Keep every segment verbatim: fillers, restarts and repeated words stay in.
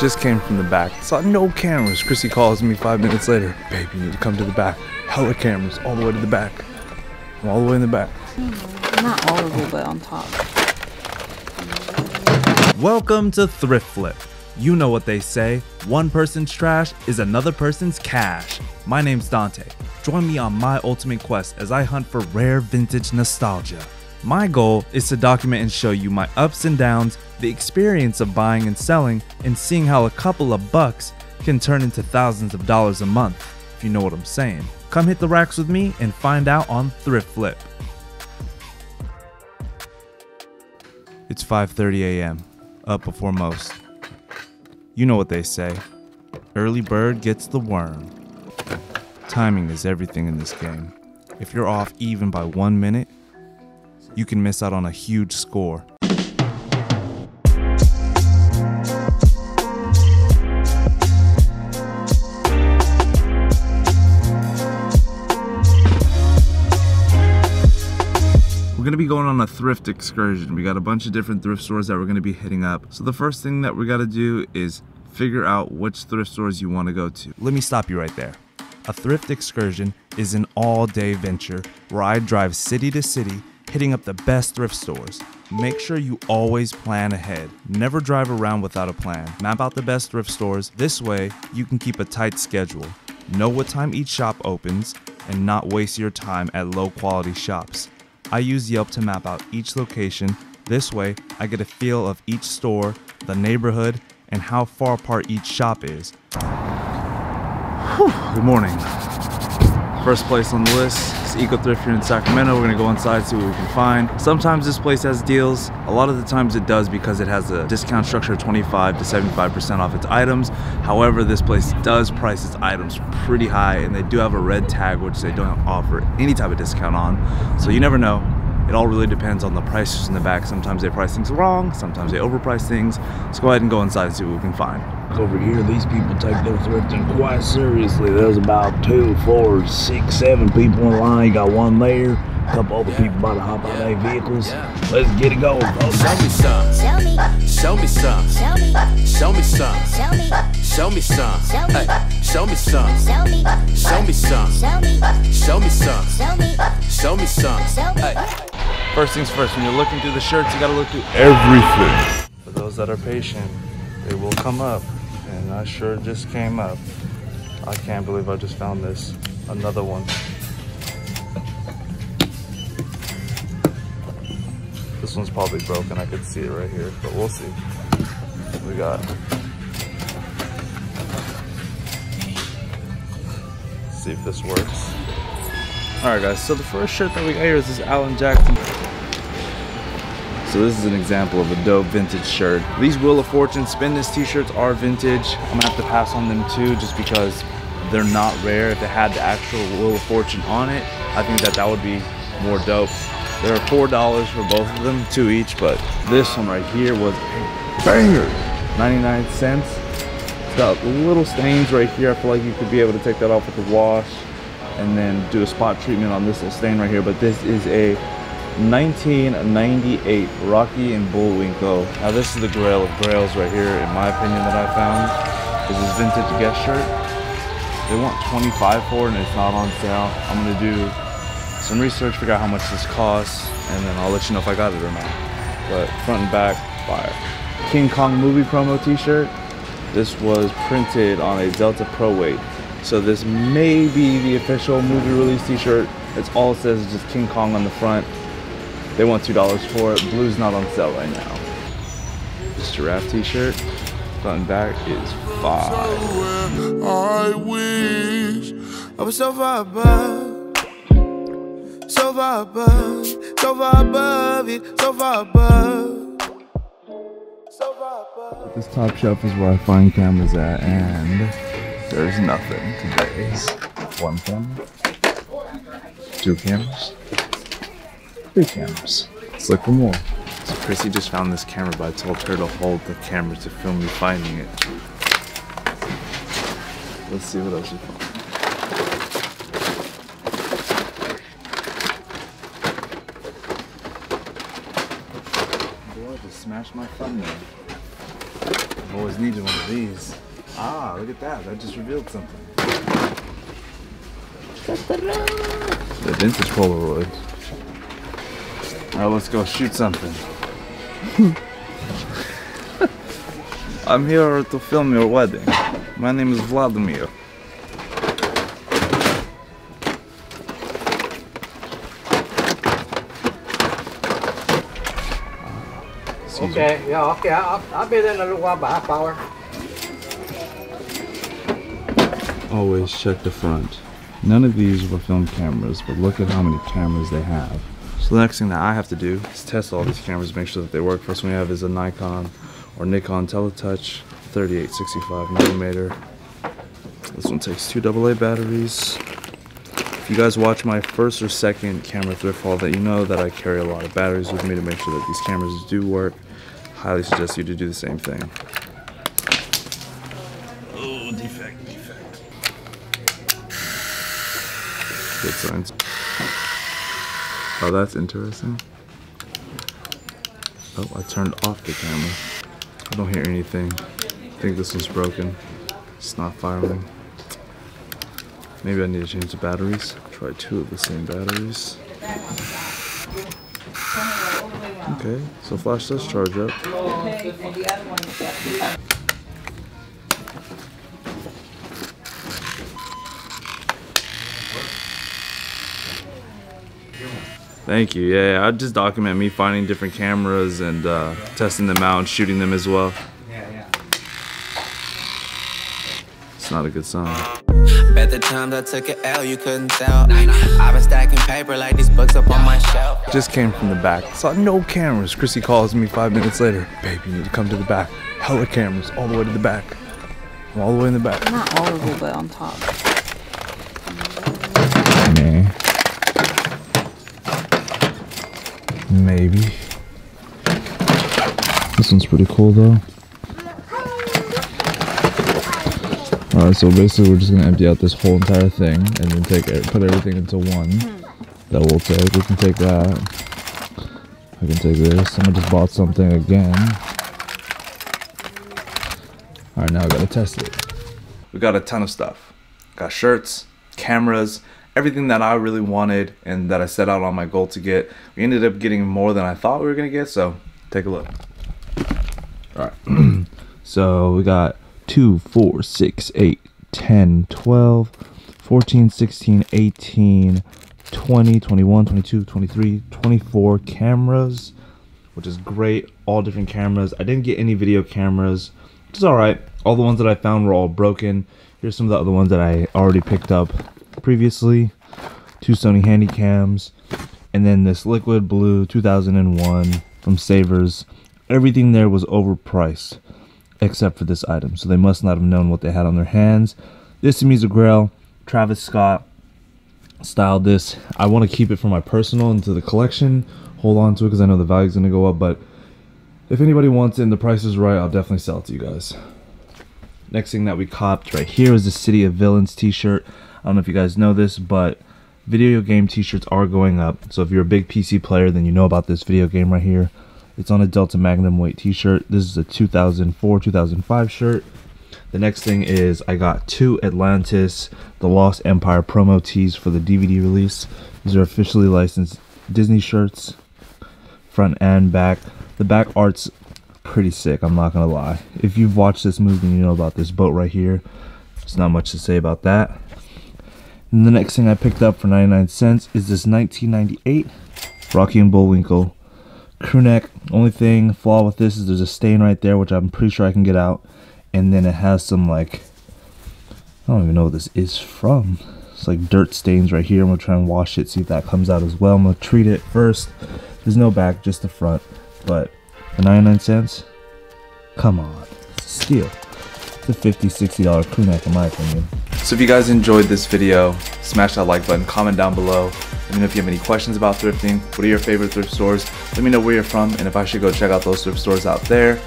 Just came from the back. Saw no cameras. Chrissy calls me five minutes later. Babe, you need to come to the back. Hella cameras all the way to the back. I'm all the way in the back. Not all of it, but on top. Welcome to Thrift Flip. You know what they say, one person's trash is another person's cash. My name's Dante. Join me on my ultimate quest as I hunt for rare vintage nostalgia. My goal is to document and show you my ups and downs, the experience of buying and selling, and seeing how a couple of bucks can turn into thousands of dollars a month, if you know what I'm saying. Come hit the racks with me and find out on Thrift Flip. It's five thirty a m, up before most. You know what they say, early bird gets the worm. Timing is everything in this game. If you're off even by one minute, you can miss out on a huge score. We're gonna be going on a thrift excursion. We got a bunch of different thrift stores that we're gonna be hitting up. So the first thing that we gotta do is figure out which thrift stores you wanna go to. Let me stop you right there. A thrift excursion is an all-day venture where I drive city to city, hitting up the best thrift stores. Make sure you always plan ahead. Never drive around without a plan. Map out the best thrift stores. This way, you can keep a tight schedule. Know what time each shop opens and not waste your time at low-quality shops. I use Yelp to map out each location. This way, I get a feel of each store, the neighborhood, and how far apart each shop is. Whew. Good morning. First place on the list is Eco Thrift here in Sacramento. We're gonna go inside, see what we can find. Sometimes this place has deals. A lot of the times it does because it has a discount structure of twenty-five to seventy-five percent off its items. However, this place does price its items pretty high, and they do have a red tag, which they don't offer any type of discount on. So you never know. It all really depends on the prices in the back. Sometimes they price things wrong, sometimes they overprice things. Let's go ahead and go inside and see what we can find. Over here, these people take their thrifting quite seriously. There's about two, four, six, seven people in line. You got one there, a couple other yeah. people about to hop yeah. out of their vehicles. Yeah. Let's get it going, folks. Show me some. Show me. Show me some. Show me. Show me some. Show me. Show me some. Show me. Hey. Show me some. Show me. Show me some. Show me. Show me some. Show me. Show me some. Hey. First things first, when you're looking through the shirts, you gotta look through everything. For those that are patient, they will come up, and I sure just came up. I can't believe I just found this. Another one. This one's probably broken, I could see it right here, but we'll see. We got it. See if this works. Alright guys, so the first shirt that we got here is this Alan Jackson. So this is an example of a dope vintage shirt. These Wheel of Fortune Spin-This t-shirts are vintage. I'm gonna have to pass on them too, just because they're not rare. If it had the actual Wheel of Fortune on it, I think that that would be more dope. There are four dollars for both of them, two each, but this one right here was a banger. ninety-nine cents. It's got little stains right here. I feel like you could be able to take that off with the wash and then do a spot treatment on this little stain right here. But this is a nineteen ninety-eight Rocky and Bullwinkle. Now this is the grail of grails right here, in my opinion, that I found. This is vintage Guess shirt. They want twenty-five dollars for it and it's not on sale. I'm gonna do some research, figure out how much this costs, and then I'll let you know if I got it or not. But front and back, fire. King Kong movie promo t-shirt. This was printed on a Delta Pro weight. So this may be the official movie release t-shirt. It's all it says is just King Kong on the front. They want two dollars for it. Blue's not on sale right now. This giraffe t-shirt, front and back, is five. I wish I was so far above, so far above, so far above it, so far above, so far above. This top shelf is where I find cameras at, and there's nothing. Today is one camera, two cameras, cameras. Let's look for more. So Chrissy just found this camera, but I told her to hold the camera to film me finding it. Let's see what else we found. Boy, I just smashed my thumbnail. I've always needed one of these. Ah, look at that. That just revealed something. The vintage Polaroid. Alright, let's go shoot something. I'm here to film your wedding. My name is Vladimir. Okay, yeah, okay, I'll, I'll be there in a little while, about half hour. Always check the front. None of these were film cameras, but look at how many cameras they have. So the next thing that I have to do is test all these cameras, make sure that they work. First one we have is a Nikon or Nikon Teletouch, thirty-eight sixty-five millimeter. This one takes two double A batteries. If you guys watch my first or second camera thrift haul, that you know that I carry a lot of batteries with me to make sure that these cameras do work. Highly suggest you to do the same thing. Oh, defect, defect. Good signs. Oh, that's interesting. Oh, I turned off the camera. I don't hear anything. I think this one's broken. It's not firing. Maybe I need to change the batteries. Try two of the same batteries. Okay, so flash does charge up. Thank you. Yeah, yeah, I just document me finding different cameras and uh, testing them out and shooting them as well. It's not a good sign. Bet the time that took an L, you couldn't tell. I've been stacking paper like these books up on my shelf. Just came from the back. Saw no cameras. Chrissy calls me five minutes later. Babe, you need to come to the back. Hella cameras all the way to the back. I'm all the way in the back. Not all of it, but on top. Maybe. This one's pretty cool though. Alright, so basically we're just going to empty out this whole entire thing and then take it, put everything into one that we'll take. We can take that. I can take this. And I just bought something again. Alright, now I got to test it. We got a ton of stuff. Got shirts, cameras, everything that I really wanted and that I set out on my goal to get. We ended up getting more than I thought we were going to get, so take a look. Alright, so we got two, four, six, eight, ten, twelve, fourteen, sixteen, eighteen, twenty, twenty-one, twenty-two, twenty-three, twenty-four cameras, which is great. All different cameras. I didn't get any video cameras, which is alright. All the ones that I found were all broken. Here's some of the other ones that I already picked up previously. Two Sony Handycams, and then this Liquid Blue two thousand one from Savers. Everything there was overpriced, except for this item, so they must not have known what they had on their hands. This to me is a grail. Travis Scott styled this. I want to keep it for my personal into the collection, hold on to it because I know the value is going to go up, but if anybody wants it and the price is right, I'll definitely sell it to you guys. Next thing that we copped right here is the City of Villains t-shirt. I don't know if you guys know this, but video game t-shirts are going up, so if you're a big P C player, then you know about this video game right here. It's on a Delta Magnum weight t-shirt. This is a two thousand four, two thousand five shirt. The next thing is I got two Atlantis The Lost Empire promo tees for the D V D release. These are officially licensed Disney shirts, front and back. The back art's pretty sick, I'm not gonna lie. If you've watched this movie, you know about this boat right here. There's not much to say about that. And the next thing I picked up for ninety-nine cents is this nineteen ninety-eight Rocky and Bullwinkle crew neck. Only thing flaw with this is there's a stain right there, which I'm pretty sure I can get out, and then it has some, like, I don't even know what this is from. It's like dirt stains right here. I'm gonna try and wash it, see if that comes out as well. I'm gonna treat it first. There's no back, just the front, but for ninety-nine cents, come on, it's a steal. It's a fifty, sixty dollar crew neck in my opinion. So if you guys enjoyed this video, smash that like button, comment down below. Let me know if you have any questions about thrifting. What are your favorite thrift stores? Let me know where you're from and if I should go check out those thrift stores out there.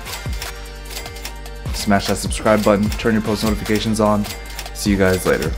Smash that subscribe button. Turn your post notifications on. See you guys later.